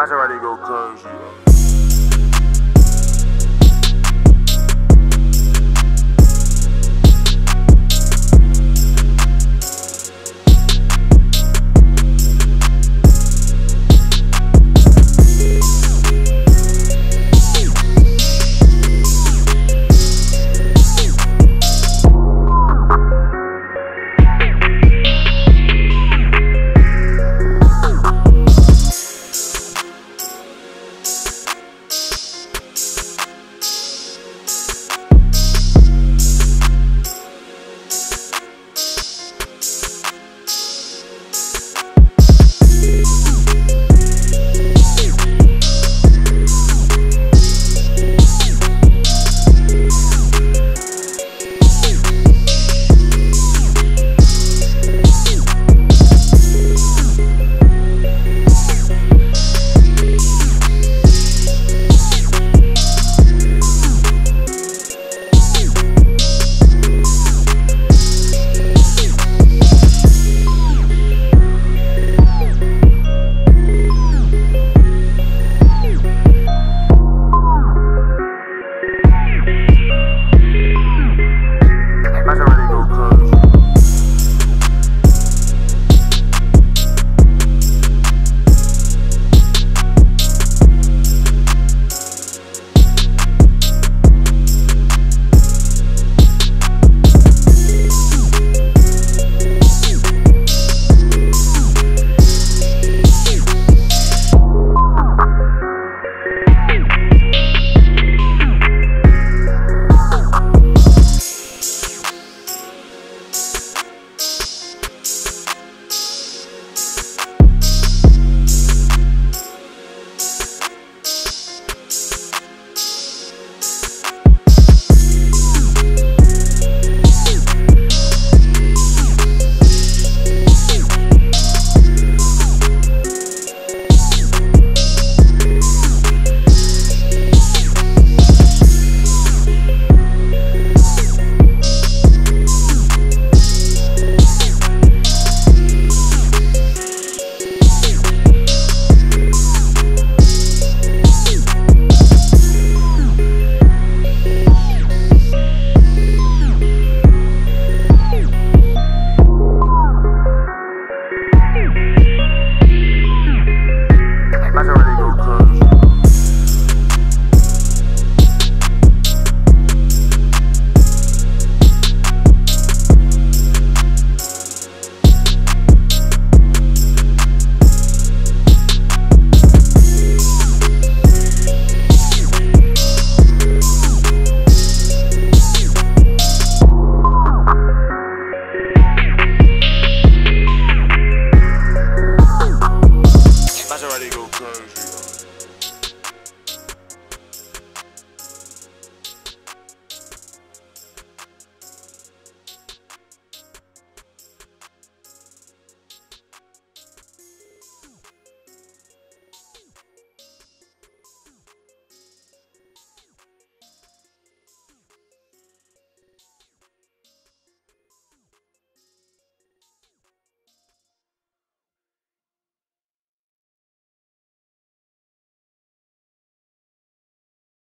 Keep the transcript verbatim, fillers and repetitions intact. Maserati go crazy.